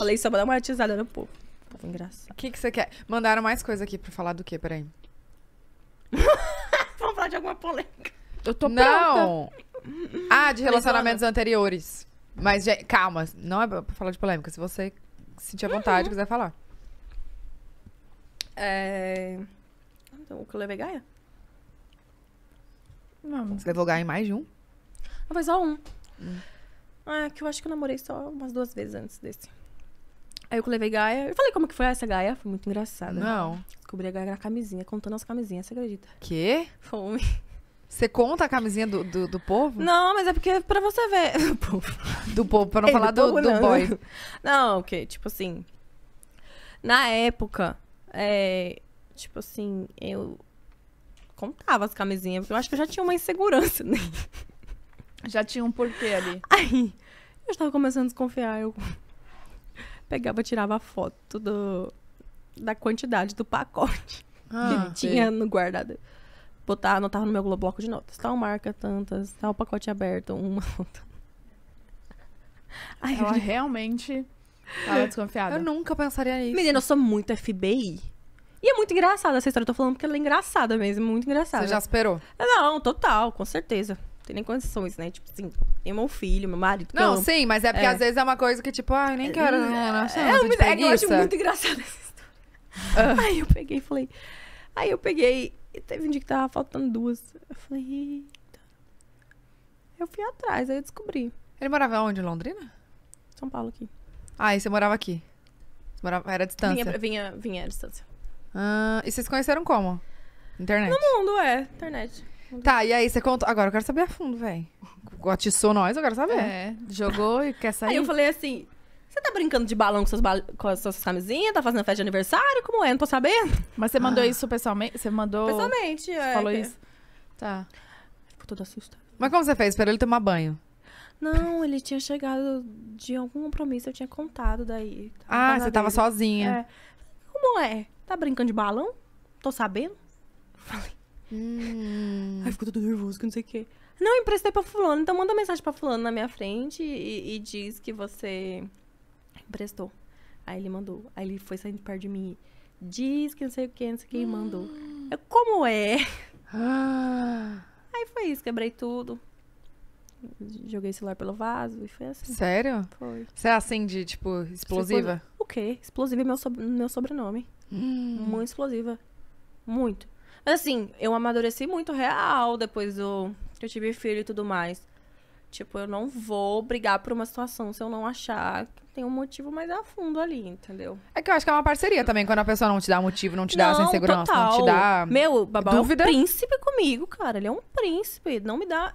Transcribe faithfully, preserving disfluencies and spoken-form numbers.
Falei só pra dar uma atizada no povo. Povo engraçado. O que que você quer? Mandaram mais coisa aqui pra falar do quê? Peraí. Vamos falar de alguma polêmica. Eu tô Não. pronta. Ah, de relacionamentos anteriores. Mas, calma, não é pra falar de polêmica. Se você sentir a vontade, uhum. quiser falar. É... O que eu levei Gaia? Não. Você levou Gaia em mais de um? Não, foi só um. Hum. Ah, que eu acho que eu namorei só umas duas vezes antes desse. Aí eu levei Gaia. Eu falei como que foi essa Gaia. Foi muito engraçada. Não. Descobri a Gaia na camisinha, contando as camisinhas, você acredita? Quê? Fome. Você conta a camisinha do, do, do povo? Não, mas é porque pra você ver. Do povo. Do povo, pra não Ei, falar do, do, povo, do não. boy. Não, que, okay, tipo assim. Na época, é, tipo assim, eu contava as camisinhas, porque eu acho que eu já tinha uma insegurança, né? Já tinha um porquê ali. Aí, eu estava começando a desconfiar. Eu pegava, tirava a foto do, da quantidade do pacote ah, que tinha sim. no guardado. Botava, anotava no meu bloco de notas. Tal marca, tantas. Tal pacote aberto, uma. Aí, Ela eu... realmente estava desconfiada. Eu nunca pensaria nisso. Menina, eu sou muito F B I. E é muito engraçada essa história. Eu tô falando porque ela é engraçada mesmo. Muito engraçada. Você já esperou? Não, total, com certeza. Tem nem condições, né? Tipo assim, tem meu filho, meu marido. Não, eu... sim, mas é porque é. às vezes é uma coisa que tipo, ah, eu nem quero, né? Não sei, é, eu, é que eu acho muito engraçada essa história. Uh. Aí eu peguei e falei... Aí eu peguei e teve um dia que tava faltando duas. Eu falei, eita. Eu fui atrás, aí eu descobri. Ele morava onde? Em Londrina? São Paulo, aqui. Ah, e você morava aqui? Você morava... Era a distância? Vinha, vinha, vinha a distância. Ah, e vocês conheceram como? Internet? No mundo, é. Internet. Tá, e aí você contou... Agora eu quero saber a fundo, velho. Atiçou nós, eu quero saber. É, jogou e quer sair. Aí eu falei assim, você tá brincando de balão com, seus ba... com as suas camisinhas? Tá fazendo festa de aniversário? Como é? Não tô sabendo. Mas você ah. mandou isso pessoalmente? Você mandou... Pessoalmente, você é. falou que... isso? Tá. Ficou toda assustada. Mas como você fez? Esperou ele tomar banho? Não, ele tinha chegado de algum compromisso, eu tinha contado daí. Ah, você tava dele. sozinha. É. Como é? Tá brincando de balão? Tô sabendo. Falei. Hum. Aí ficou todo nervoso, que não sei o quê. Não, eu emprestei pra fulano, então manda mensagem pra fulano na minha frente e, e diz que você emprestou. Aí ele mandou, aí ele foi saindo perto de mim. Diz que não sei o que, não sei o que, hum. mandou. Eu, como é? Ah. Aí foi isso, quebrei tudo. Joguei o celular pelo vaso e foi assim. Sério? Foi. Você é assim de, tipo, explosiva? O quê? Explosiva é meu, so meu sobrenome. Hum. Muito explosiva. Muito. Assim, eu amadureci muito real depois do que eu tive filho e tudo mais. Tipo, eu não vou brigar por uma situação se eu não achar que tem um motivo mais a fundo ali, entendeu? É que eu acho que é uma parceria também, quando a pessoa não te dá motivo, não te dá não, essa insegurança, total. não te dá... Meu, babá é um príncipe comigo, cara. Ele é um príncipe, não me dá...